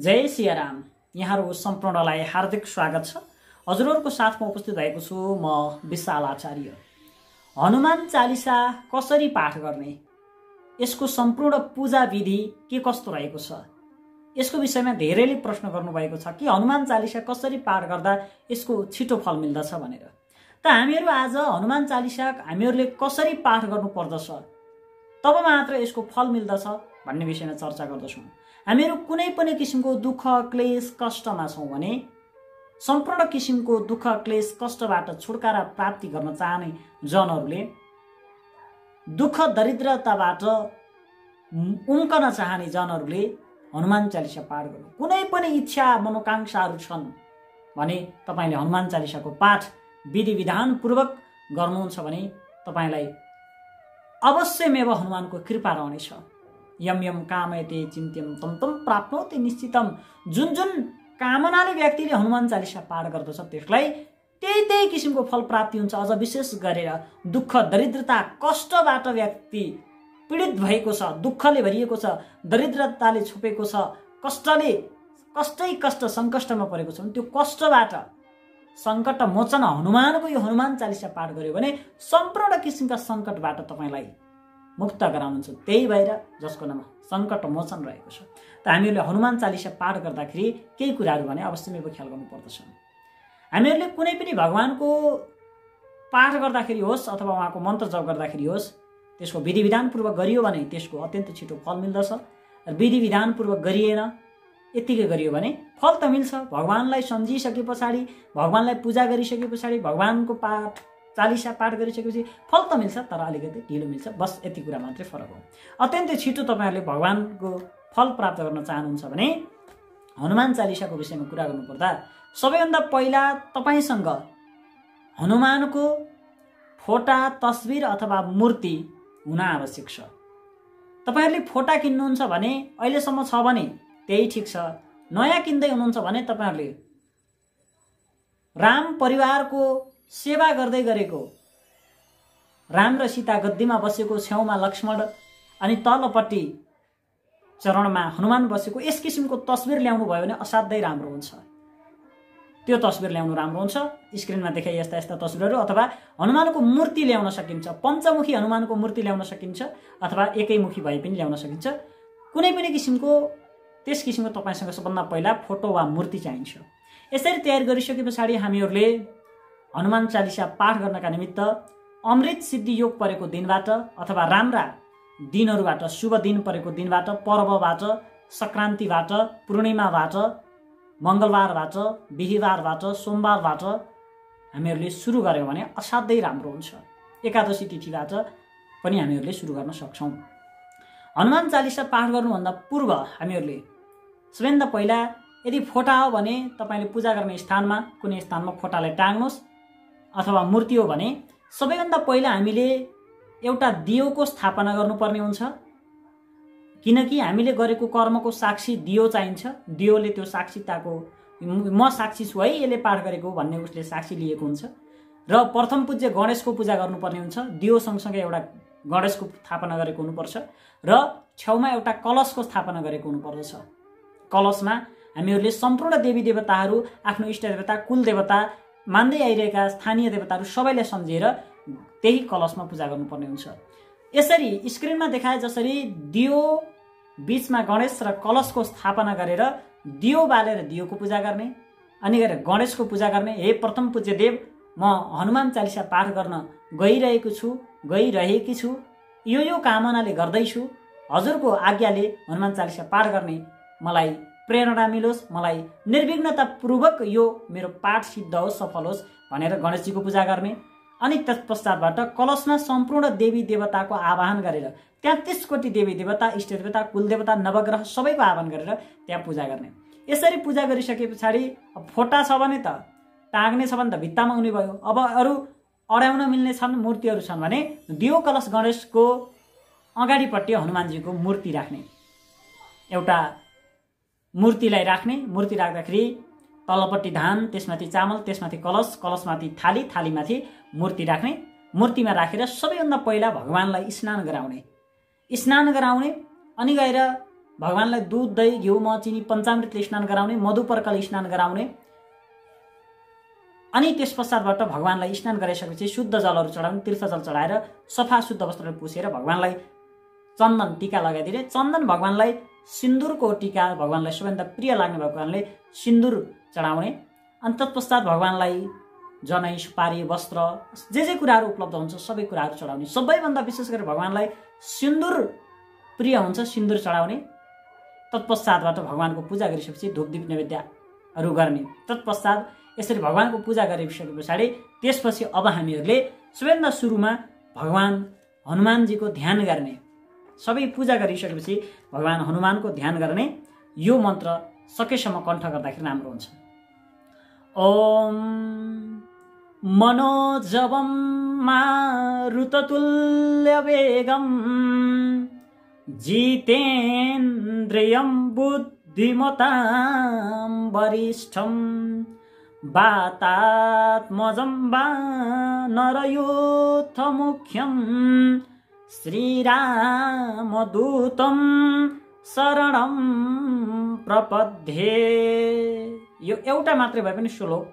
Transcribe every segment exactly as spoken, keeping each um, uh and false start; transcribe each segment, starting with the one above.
जय सियाराम। यहाँहरु सम्पूर्णलाई हार्दिक स्वागत छ। हजुरहरुको साथमा उपस्थित भएको छु म विशाल आचार्य। हनुमान चालिसा कसरी पाठ गर्ने, यसको सम्पूर्ण पूजा विधि के कस्तो रहेको छ, यसको विषयमा धेरैले प्रश्न गर्नु भएको छ कि हनुमान चालिसा कसरी पाठ गर्दा यसको छिटो फल मिल्दछ भनेर। त हामीहरु आज हनुमान चालिसा हामीहरुले कसरी पाठ गर्नु पर्दछ, तब मात्र यसको फल मिल्दछ भन्ने विषयमा चर्चा गर्दछौं। हामीहरु कुनै पनि किसिमको दुःख क्लेश कष्टमा छौं भने सम्पूर्ण किसिमको दुःख क्लेश कष्टबाट छुटकारा प्राप्ति गर्न चाहने जनहरुले, दुःख दरिद्रताबाट उम्कन चाहने जनहरुले हनुमान चालिसा पाठ गर्नु। कुनै पनि इच्छा मनोकांक्षाहरु छन् भने तपाईले हनुमान चालिसाको पाठ विधि विधान पूर्वक गर्नुहुन्छ भने तपाईलाई अवश्यमेव हनुमानको कृपा रहनेछ। यम यम कामयते चिन्त्यम तम तम प्राप्नोति निश्चितम। जुन जुन कामनाले व्यक्तिले हनुमान चालिसा पाठ गर्दछ त्यसलाई त्यही त्यही किसिमको फल प्राप्ति हुन्छ। अझ विशेष गरेर दुःख दरिद्रता कष्टबाट व्यक्ति पीडित भएको छ, दुःखले भरिएको छ, दरिद्रताले छुपेको छ, कष्टले कष्टै कष्ट संकटमा परेको छ, त्यो कष्टबाट संकट मोचन हनुमानको यो हनुमान चालिसा पाठ गर्यो भने सम्पूर्ण किसिमका संकटबाट तपाईलाई मुक्त गराउनुहुन्छ। त्यही भएर जसको नाम संकट मोचन रहेको छ। त हामीहरूले हनुमान चालिसा पाठ गर्दाखेरि केही कुराहरू भने अवश्यमेव ख्याल गर्नुपर्दछ। हामीहरूले कुनै पनि भगवानको पाठ गर्दाखेरि होस् अथवा उहाँको मन्त्र जप गर्दाखेरि होस्, त्यसको विधि विधानपूर्वक गरियो भने त्यसको अत्यन्त छिटो फल मिल्दछ। र विधि विधानपूर्वक गरिएन, यतिकै गरियो भने फल त मिल्छ। भगवानलाई सम्झिसके पछाडि, भगवानलाई पूजा गरिसके पछाडि, भगवानको पाठ चालिसा पाठ गरिसकेपछि फल त मिल्छ, तर अलिकति ढिलो मिल्छ। बस यति कुरा मात्रै फरक हो। अत्यन्तै छिटो तपाईहरुले भगवानको फल प्राप्त गर्न चाहनुहुन्छ भने हनुमान चालिसाको विषयमा कुरा गर्नुपर्दा सबैभन्दा पहिला तपाईसँग हनुमानको फोटा, तस्बिर अथवा मूर्ति हुन आवश्यक छ। तपाईहरुले फोटा किन्नुहुन्छ भने अहिलेसम्म छ भने त्यही ठिक छ। नयाँ किन्दै हुनुहुन्छ भने तपाईहरुले राम परिवारको सेवा गर्दै गरेको, राम र सीता गद्दीमा बसेको, छेउमा लक्ष्मण अनि तलपट्टि चरणमा हनुमान बसेको यस किसिमको तस्बिर ल्याउनु भयो भने असाध्यै राम्रो हुन्छ। त्यो तस्बिर ल्याउनु राम्रो हुन्छ। स्क्रिनमा देखाइ यस्ता यस्ता तस्बिरहरू अथवा हनुमानको मूर्ति ल्याउन सकिन्छ। पञ्चमुखी हनुमानको मूर्ति ल्याउन सकिन्छ अथवा एकैमुखी भए पनि ल्याउन सकिन्छ। कुनै पनि किसिमको त्यस किसिमको तपाईसँग सबभन्दा पहिला फोटो वा मूर्ति चाहिन्छ। यसरी तयार गरिसके पछाडि हामीहरूले हनुमान चालिसा पाठ गर्नका निमित्त अमृत सिद्धि योग परेको दिनबाट अथवा राम्रा दिनहरूबाट, शुभ दिन परेको दिनबाट, पर्वबाट, संक्रान्तिबाट, पूर्णिमाबाट, मंगलबारबाट, बिहीबारबाट, सोमबारबाट हामीहरूले सुरु गर्यो भने असाध्यै राम्रो हुन्छ। एकादशी तिथिबाट पनि हामीहरूले सुरु गर्न सक्छौं। हनुमान चालिसा पाठ गर्नुभन्दा पूर्व हामीहरूले सबैभन्दा पहिला यदि फोटा हो भने तपाईले पूजा गर्ने स्थानमा कुनै स्थानमा फोटालाई टाँग्नुहोस् अथवा मूर्ति हो भने सबैभन्दा पहिला हामीले एउटा दियोको स्थापना गर्नुपर्ने हुन्छ। किनकि हामीले गरेको कर्मको साक्षी दियो चाहिन्छ। दियोले त्यो साक्षीताको म साक्षी छु है यसले पाठ गरेको भन्ने उसले साक्षी लिएको हुन्छ। र प्रथम पूज्य गणेशको पूजा गर्नुपर्ने हुन्छ। दियो सँगसँगै एउटा गणेशको स्थापना गरेको हुनुपर्छ र छेउमा एउटा कलशको स्थापना गरेको हुनुपर्दछ। कलशमा हामीहरूले सम्पूर्ण देवी देवताहरू, आफ्नो इष्ट देवता, कुल देवता, मान्दै आइरहेका स्थानीय देवताहरू सबैलाई सम्झेर त्यही कलशमा पूजा गर्नुपर्ने हुन्छ। यसरी स्क्रिनमा देखाए जसरी दियो, बीचमा गणेश र कलशको स्थापना गरेर दियो बालेर दियोको पूजा गर्ने अनि गरेर गणेशको पूजा गर्ने। हे प्रथम पूज्य देव, म हनुमान चालिसा पाठ गर्न गइरहेको छु, गइरहेकी छु, यो यो कामनाले गर्दैछु, हजुरको आज्ञाले हनुमान चालिसा पाठ गर्ने मलाई प्रेरणा मिलोस्, मलाई निर्विघ्नतापूर्वक यो मेरो पाठ सिद्ध होस्, सफल होस् भनेर गणेशजीको पूजा गर्ने। अनि तत्पश्चातबाट कलशमा सम्पूर्ण देवी देवताको आह्वान गरेर तेत्तीस कोटी देवी देवता, इष्ट देवता, कुल देवता, नवग्रह सबैको आह्वान गरेर त्यहाँ पूजा गर्ने। यसरी पूजा गरिसके पछाडि फोटा छ भने त टाँग्ने छ भने त भित्तामा हुने भयो। अब अरू अड्याउन मिल्ने छन् मूर्तिहरू छन् भने दियो, कलश, गणेशको अगाडिपट्टि हनुमानजीको मूर्ति राख्ने। एउटा मूर्तिलाई राख्ने, मूर्ति राख्दाखेरि तलपट्टि धान, त्यसमाथि चामल, त्यसमाथि कलश, कलशमाथि थाली, थालीमाथि मूर्ति राख्ने। मूर्तिमा राखेर सबैभन्दा पहिला भगवानलाई स्नान गराउने, स्नान गराउने अनि गएर भगवानलाई दूध दही घिउ मह चिनी पंचामृतले स्नान गराउने, मधुपर्कले स्नान गराउने अनि त्यस पश्चातबाट भगवानलाई स्नान गराइसकेपछि शुद्ध जलहरू चढाउने, तीर्थ जल चढाएर सफा शुद्ध वस्त्रले पुसेर भगवानलाई चन्दन टीका लगाइदिने। चन्दन भगवानलाई सिन्दूरको टीका भगवानलाई सबैभन्दा प्रिय लाग्ने भगवानले सिन्दूर चढाउने अनि तत्पश्चात भगवानलाई जनै सुपारी वस्त्र जे जे कुराहरू उपलब्ध हुन्छ सबै कुराहरू चढाउने। सबैभन्दा विशेष गरेर भगवानलाई सिन्दूर प्रिय हुन्छ, सिन्दूर चढाउने। तत्पश्चातबाट भगवानको पूजा गरिसकेपछि धूपदीप नैवेद्यहरू गर्ने। तत्पश्चात यसरी भगवानको पूजा गरिसके पछाडि त्यसपछि अब हामीहरूले सबैभन्दा सुरुमा भगवान हनुमानजीको ध्यान गर्ने। सबै पूजा गरिसकेपछि भगवान हनुमानको ध्यान गर्ने यो मन्त्र सकेसम्म कण्ठ गर्दाखेरि राम्रो हुन्छ। ओम मनोजवम मारुततुल्य वेगम जितेन्द्रियम बुद्धिमताम वरिष्ठम वातात्मजं वानरयूथ मुख्यम श्रीरामदूतम शरणम प्रपद्ये। यो एउटा मात्रै भए पनि श्लोक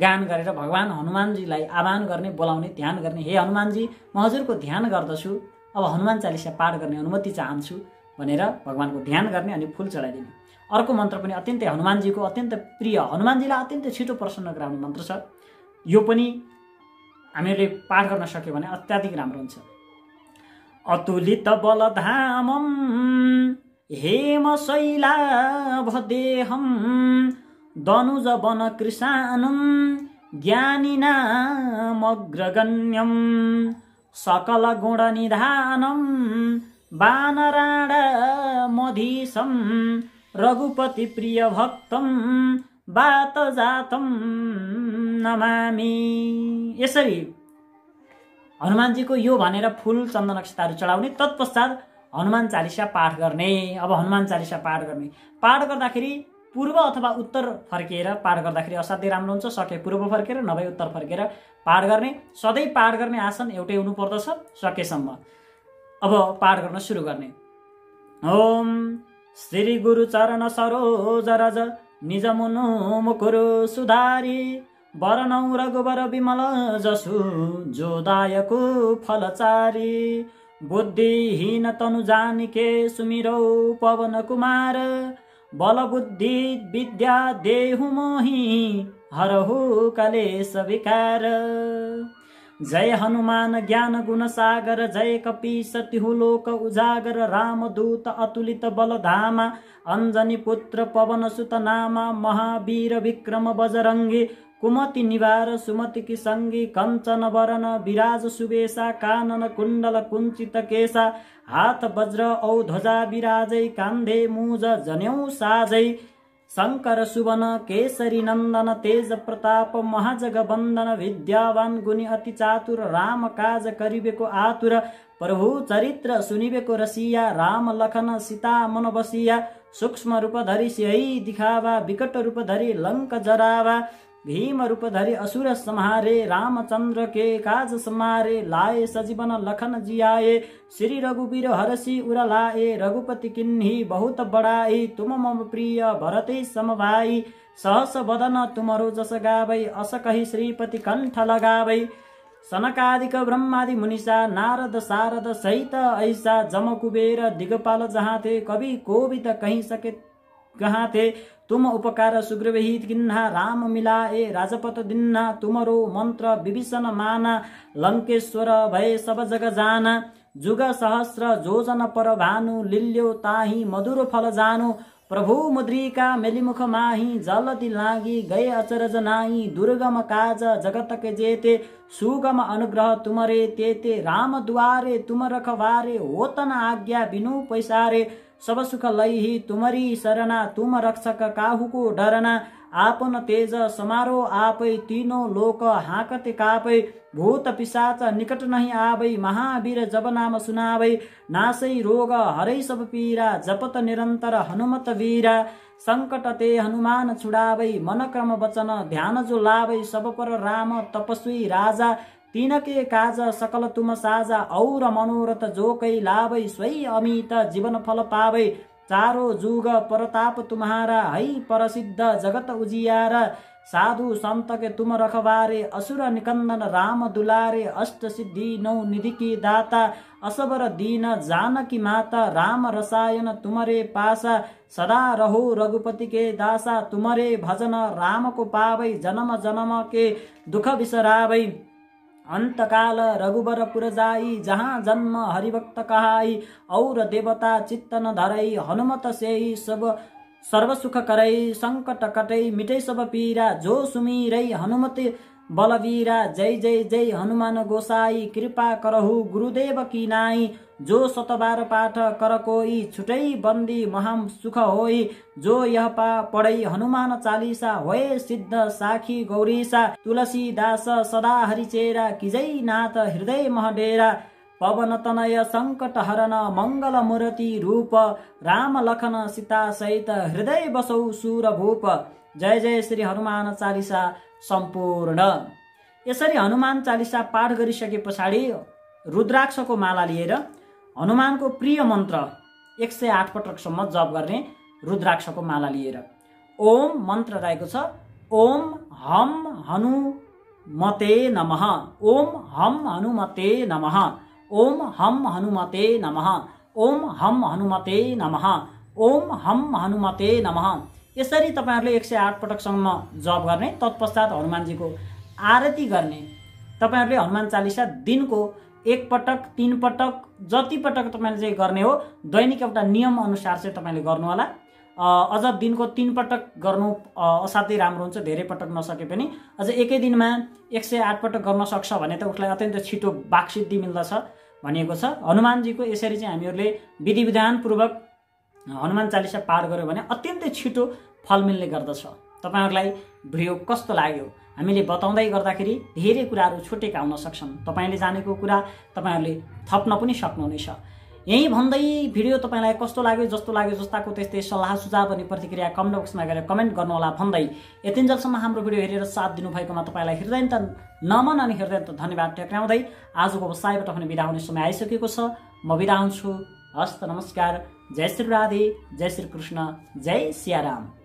गान गरेर भगवान हनुमानजीलाई आह्वान गर्ने, बोलाउने, ध्यान गर्ने। हे हनुमानजी, म हजुरको ध्यान गर्दछु, अब हनुमान चालिसा पाठ गर्ने अनुमति चाहन्छु भनेर भगवानको ध्यान गर्ने अनि फूल चढाइदिने। अर्को मन्त्र पनि अत्यन्तै हनुमानजीको अत्यन्त प्रिय, हनुमानजीलाई अत्यन्तै छिटो प्रसन्न गराउने मन्त्र छ। यो पनि हामीले पाठ गर्न सक्यो भने अत्याधिक राम्रो हुन्छ। अतुलित बलधामं हेम शैलाभ देहं दनुज वन कृशानं ज्ञानिनाम् अग्रगण्यं सकल गुण निधानं वानराण मधीशं रघुपति प्रिय भक्तं वात जातं नमामि। यसरी हनुमानजी को यो भनेर फूल चन्दन अक्षताहरू चढाउने, तत्पश्चात हनुमान चालिसा पाठ गर्ने। अब हनुमान चालिसा पाठ गर्ने, पाठ गर्दाखेरि पूर्व अथवा उत्तर फर्केर पाठ गर्दाखेरि असाध्यै राम्रो हुन्छ। सके पूर्व फर्केर नभए उत्तर फर्केर पाठ गर्ने। सधैँ पाठ गर्ने आसन एउटै हुनुपर्दछ सकेसम्म। अब पाठ गर्न सुरु गर्ने। ओम श्री गुरु चरण सरोज रज निज मुनु मुकुर सुधारी वरणौ रघुबर विमल जसु जो दायको फलचारी बुद्धिहीन तनु जानिके सुमिरौ पवन कुमार बल बुद्धि विद्या देहु मोहि हरहु कलेश विकार। जय हनुमान ज्ञान गुण सागर जय कपीस तिहु लोक उजागर रामदूत अतुलित बल धामा अंजनी पुत्र पवन सुत नामा महावीर विक्रम बजरंगी कुमति निवार सुमति की संगी कंचन वरन विराज सुबेसा कानन कुंडल कुंचित केसा हाथ वज्र औ ध्वजा विराजै कांधे मूज जनेऊ साजै शंकर सुवन केसरी नंदन तेज प्रताप महाजगवंदन विद्यावान गुणी अति चातुर राम काज करिबेको आतुर प्रभु चरित्र सुनिबेको रसिया राम लखन सीता मन बसिया सूक्ष्म रूप धरि सिंहै दिखावा विकट रूप धरि लंक जरावा भीम रूप धरि असुर संहारे रामचंद्र के काज समारे लाए सजीवन लखन जियाए श्री रघुबीर हरषि उर लाए रघुपति किन्ही बहुत बड़ाई तुम मम प्रिय भरते समभाई सहस बदन तुमरो जस गावै अस कहि श्रीपति कंठ लगावै सनकादिक ब्रह्मादि मुनिषा नारद सारद सहित ऐसा जम कुबेर दिगपाल जहाँ थे कवि कोवित कहीं सके कहाँ थे तुम उपकार सुग्रीवहित गिन्हा राम मिलाए राजपथ दिन्हा तुमरो मंत्र विभीषण माना लंकेश्वर भय सब जग जाना जुग सहस्र जोजन पर भानु लिल्यो ताही मधुर फल जानु प्रभु मुद्रिका मेलिमुख माही जलदि लागी गए अचरज नाही दुर्गम काज जगत के जेते सुगम अनुग्रह तुमरे तेते राम द्वारे तुम रखवारे होतन आज्ञा बिनु पैसारे सब सुख लैहि तुम्हारी शरणा तुम रक्षक काहू को डरना आपन तेज समारो आपै तीनों लोक हाकते कापै भूत पिशाच निकट नहीं आवै महावीर जब नाम सुनावै नासै रोग हरै सब पीरा जपत निरंतर हनुमत वीरा संकट ते हनुमान छुड़ावै मन क्रम वचन ध्यान जो लावै सब पर राम तपस्वी राजा तिनके काज सकल तुम साजा और मनोरथ जो कै लावै स्वयं अमित जीवन फल पावै चारो जुग परताप तुम्हारा, है परसिद्ध जगत उजियारा। साधु संत के तुम रखवारे, असुर निकंदन राम दुलारे। अष्ट सिद्धि नौ निधि की दाता, असबर दीन जानकी माता। राम रसायन तुम्हारे पासा, सदा रहो रघुपति के दासा। तुम्हारे भजन राम को पावै, जन्म जन्म के दुख बिसरावै। अंतकाल रघुबरपुर जाई, जहाँ जन्म हरिभक्त कहाई। और देवता चित्त न धरई, हनुमत सेई सब सर्व सुख करई। संकट कटई मिटई सब पीरा, जो सुमिरई हनुमति बलवीरा। जय जय जय हनुमान गोसाई, कृपा करहु गुरुदेव की नाई। जो सतबार पाठ कर कोई, छुटई बंदी महाम सुख होई। जो यह पा पढ़ई हनुमान चालीसा, होए सिद्ध साखी गौरीसा। तुलसीदास सदा हरिचेरा, किजई नाथ हृदय महडेरा। पवन तनय संकट हरन, मंगल मूर्ति रूप। राम लखन सीता सहित, हृदय बसौ सुर भूप। जय जय श्री हनुमान चालीसा सम्पूर्ण। यसरी हनुमान चालीसा पाठ गरिसके पछाडि रुद्राक्षको माला लिएर हनुमानको प्रिय मन्त्र एक सौ आठ पटकसम्म जप गर्ने रुद्राक्षको माला लिएर ओम मन्त्र रहेको छ। ओम हम हनुमते नमः, ओम हम हनुमते नमः, ओम हम हनुमते नमः, ओम हम हनुमते नमः, ओम हम हनुमते नमः। यसरी तपाईहरुले एक सौ आठ पटकसम्म जप गर्ने, तत्पश्चात हनुमानजीको आरती गर्ने। तपाईहरुले हनुमान चालीसा दिनको एक पटक, तीन पटक, जति पटक तपाईले चाहिँ गर्ने हो। दैनिक एउटा नियम अनुसार चाहिँ तपाईले गर्नु होला। अझ दिनको तीन पटक गर्नु असाध्यै राम्रो हुन्छ, धेरै पटक नसके पनि। अझ एकै दिनमा एक सौ आठ पटक गर्न सक्छ भने त उसलाई अत्यन्त छिटो वाक्सिद्धि मिल्दछ भनिएको छ। हनुमानजीको यसरी चाहिँ हामीहरूले विधि विधानपूर्वक हनुमान चालीसा पाठ गर्यो भने अत्यन्तै छिटो फल मिल्ने गर्दछ। तपाईहरुलाई भिडियो कस्तो लाग्यो? हामीले बताउँदै गर्दाखेरि धेरै कुराहरू छुटेका हुन सक्छन्, तपाईले जानेको कुरा तपाईहरुले थप्न पनि सक्नुहुनेछ। यही भन्दै भिडियो तपाईलाई कस्तो लाग्यो, जस्तो लाग्यो जस्ताको त्यस्तै सल्लाह सुझाव अनि प्रतिक्रिया कमेन्ट बक्समा गएर कमेन्ट गर्नुहोला भन्दै यतिन्जेलसम्म हाम्रो भिडियो हेरेर साथ दिनुभएकोमा तपाईलाई हृदयन्त नमन अनि हृदयन्त धन्यवाद टक्राउँदै आजको व्यवसायबाट पनि बिदा हुने समय आइसकेको छ। म बिदा हुन्छु। हस्त नमस्कार। जय श्री राधे, जय श्री कृष्ण, जय सियाराम।